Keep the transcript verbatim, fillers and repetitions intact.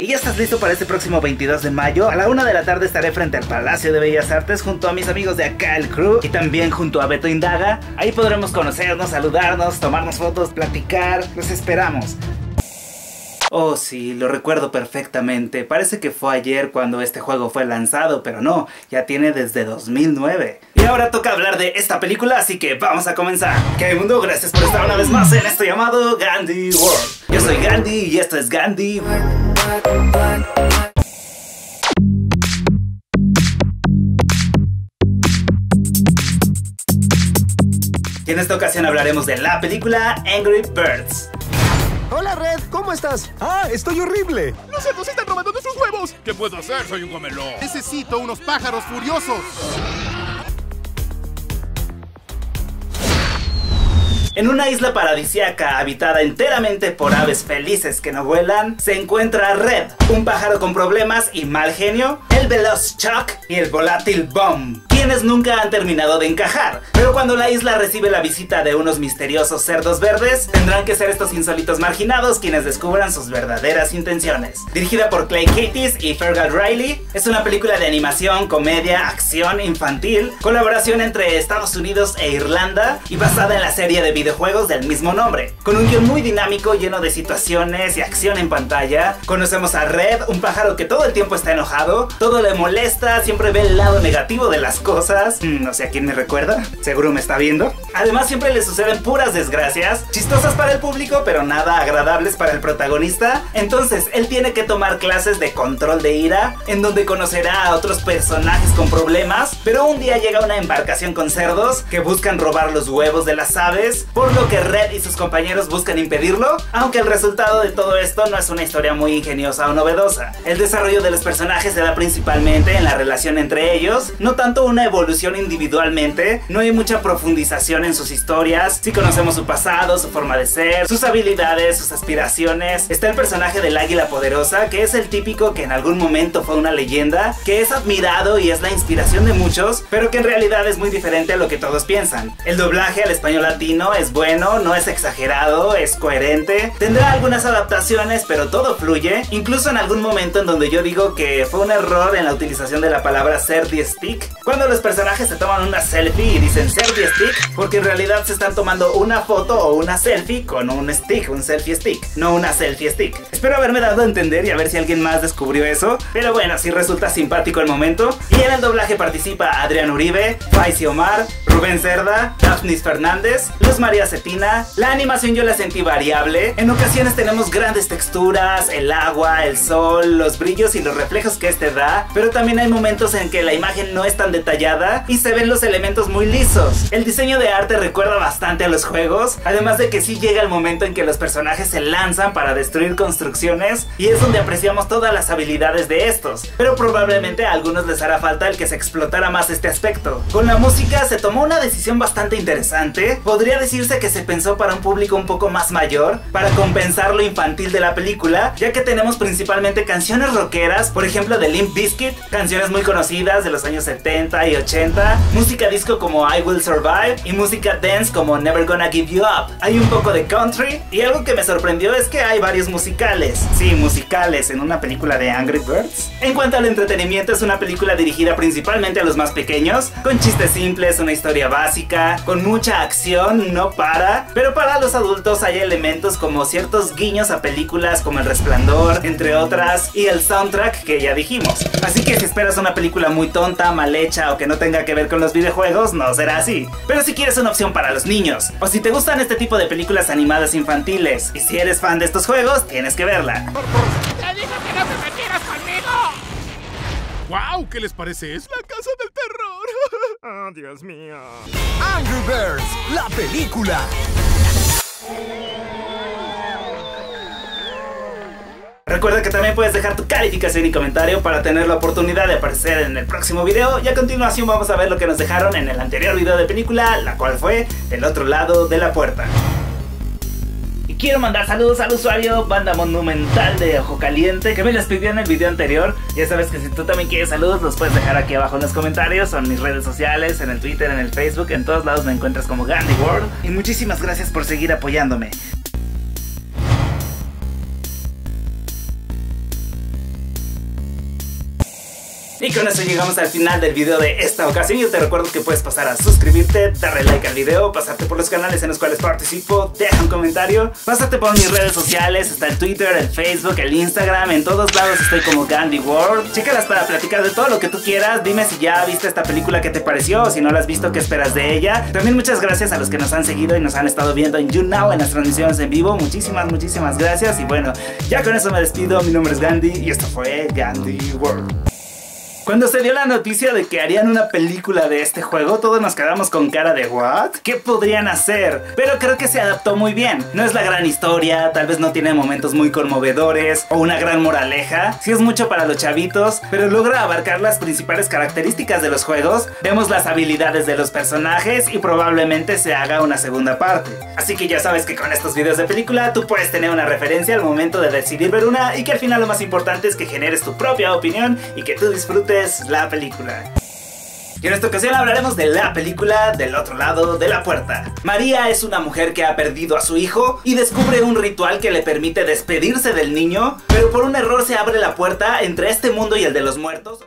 Y ya estás listo para este próximo veintidós de mayo. A la una de la tarde estaré frente al Palacio de Bellas Artes junto a mis amigos de acá el crew y también junto a Beto Indaga. Ahí podremos conocernos, saludarnos, tomarnos fotos, platicar. Los esperamos. Oh sí, lo recuerdo perfectamente, parece que fue ayer cuando este juego fue lanzado, pero no, ya tiene desde dos mil nueve. Y ahora toca hablar de esta película, así que vamos a comenzar. ¿Qué mundo? Gracias por estar una vez más en esto llamado Gandhi World. Yo soy Gandhi y esto es Gandhi World. Y en esta ocasión hablaremos de la película Angry Birds. Hola Red, ¿cómo estás? Ah, estoy horrible. Los cerdos están robando nuestros huevos. ¿Qué puedo hacer? Soy un gomelón. Necesito unos pájaros furiosos. En una isla paradisíaca habitada enteramente por aves felices que no vuelan, se encuentra Red, un pájaro con problemas y mal genio, el veloz Chuck y el volátil Bomb, quienes nunca han terminado de encajar. Pero cuando la isla recibe la visita de unos misteriosos cerdos verdes, tendrán que ser estos insólitos marginados quienes descubran sus verdaderas intenciones. Dirigida por Clay Kaytis y Fergal Reilly, es una película de animación, comedia, acción infantil, colaboración entre Estados Unidos e Irlanda y basada en la serie de videojuegos de juegos del mismo nombre. Con un guión muy dinámico, lleno de situaciones y acción en pantalla, conocemos a Red, un pájaro que todo el tiempo está enojado, todo le molesta, siempre ve el lado negativo de las cosas. No sé a quién me recuerda, seguro me está viendo. Además siempre le suceden puras desgracias, chistosas para el público pero nada agradables para el protagonista. Entonces él tiene que tomar clases de control de ira, en donde conocerá a otros personajes con problemas, pero un día llega una embarcación con cerdos que buscan robar los huevos de las aves, por lo que Red y sus compañeros buscan impedirlo, aunque el resultado de todo esto no es una historia muy ingeniosa o novedosa. El desarrollo de los personajes se da principalmente en la relación entre ellos, no tanto una evolución individualmente. No hay mucha profundización en sus historias, sí conocemos su pasado, su forma de ser, sus habilidades, sus aspiraciones. Está el personaje del águila poderosa, que es el típico que en algún momento fue una leyenda, que es admirado y es la inspiración de muchos, pero que en realidad es muy diferente a lo que todos piensan. El doblaje al español latino es bueno, no es exagerado, es coherente, tendrá algunas adaptaciones pero todo fluye, incluso en algún momento en donde yo digo que fue un error en la utilización de la palabra Cerdi Stick, cuando los personajes se toman una selfie y dicen Cerdi Stick, porque en realidad se están tomando una foto o una selfie con un stick, un selfie stick, no una selfie stick. Espero haberme dado a entender y a ver si alguien más descubrió eso, pero bueno, sí resulta simpático el momento. Y en el doblaje participa Adrián Uribe, Faisy Omar, Rubén Cerda, Daphnis Fernández, Luz María Cetina. La animación yo la sentí variable. En ocasiones tenemos grandes texturas, el agua, el sol, los brillos y los reflejos que este da, pero también hay momentos en que la imagen no es tan detallada y se ven los elementos muy lisos. El diseño de arte recuerda bastante a los juegos, además de que sí llega el momento en que los personajes se lanzan para destruir construcciones y es donde apreciamos todas las habilidades de estos, pero probablemente a algunos les hará falta el que se explotara más este aspecto. Con la música se tomó una decisión bastante interesante. Podría decirse que se pensó para un público un poco más mayor, para compensar lo infantil de la película, ya que tenemos principalmente canciones rockeras, por ejemplo de Limp Bizkit, canciones muy conocidas de los años setenta y ochenta, música disco como I Will Survive y música dance como Never Gonna Give You Up. Hay un poco de country y algo que me sorprendió es que hay varios musicales. Sí, musicales en una película de Angry Birds. En cuanto al entretenimiento, es una película dirigida principalmente a los más pequeños, con chistes simples, una historia básica, con mucha acción, no para, pero para los adultos hay elementos como ciertos guiños a películas como El Resplandor, entre otras, y el soundtrack que ya dijimos. Así que si esperas una película muy tonta, mal hecha o que no tenga que ver con los videojuegos, no será así. Pero si quieres una opción para los niños, o si te gustan este tipo de películas animadas infantiles, y si eres fan de estos juegos, tienes que verla. ¡Te dije que no te metieras conmigo! ¡Wow! ¿Qué les parece? ¡Es la casa del terror! ¡Oh, Dios mío! Angry Birds, la película. Recuerda que también puedes dejar tu calificación y comentario para tener la oportunidad de aparecer en el próximo video. Y a continuación vamos a ver lo que nos dejaron en el anterior video de película, la cual fue Del Otro Lado de la Puerta. Quiero mandar saludos al usuario Banda Monumental de Ojo Caliente, que me las pidió en el video anterior. Ya sabes que si tú también quieres saludos, los puedes dejar aquí abajo en los comentarios, o en mis redes sociales, en el Twitter, en el Facebook, en todos lados me encuentras como Gandhi World. Y muchísimas gracias por seguir apoyándome. Y con eso llegamos al final del video de esta ocasión. Yo te recuerdo que puedes pasar a suscribirte, darle like al video, pasarte por los canales en los cuales participo, deja un comentario, pásate por mis redes sociales, está el Twitter, el Facebook, el Instagram, en todos lados estoy como Gandhi World. Chécalas para platicar de todo lo que tú quieras, dime si ya viste esta película, que te pareció, o si no la has visto, qué esperas de ella. También muchas gracias a los que nos han seguido y nos han estado viendo en YouNow, en las transmisiones en vivo, muchísimas, muchísimas gracias. Y bueno, ya con eso me despido, mi nombre es Gandhi y esto fue Gandhi World. Cuando se dio la noticia de que harían una película de este juego, todos nos quedamos con cara de ¿what? ¿Qué podrían hacer? Pero creo que se adaptó muy bien. No es la gran historia, tal vez no tiene momentos muy conmovedores o una gran moraleja, sí es mucho para los chavitos, pero logra abarcar las principales características de los juegos, vemos las habilidades de los personajes y probablemente se haga una segunda parte. Así que ya sabes que con estos videos de película tú puedes tener una referencia al momento de decidir ver una, y que al final lo más importante es que generes tu propia opinión y que tú disfrutes la película. Y en esta ocasión hablaremos de la película Del otro lado de la puerta. María es una mujer que ha perdido a su hijo y descubre un ritual que le permite despedirse del niño, pero por un error se abre la puerta entre este mundo y el de los muertos.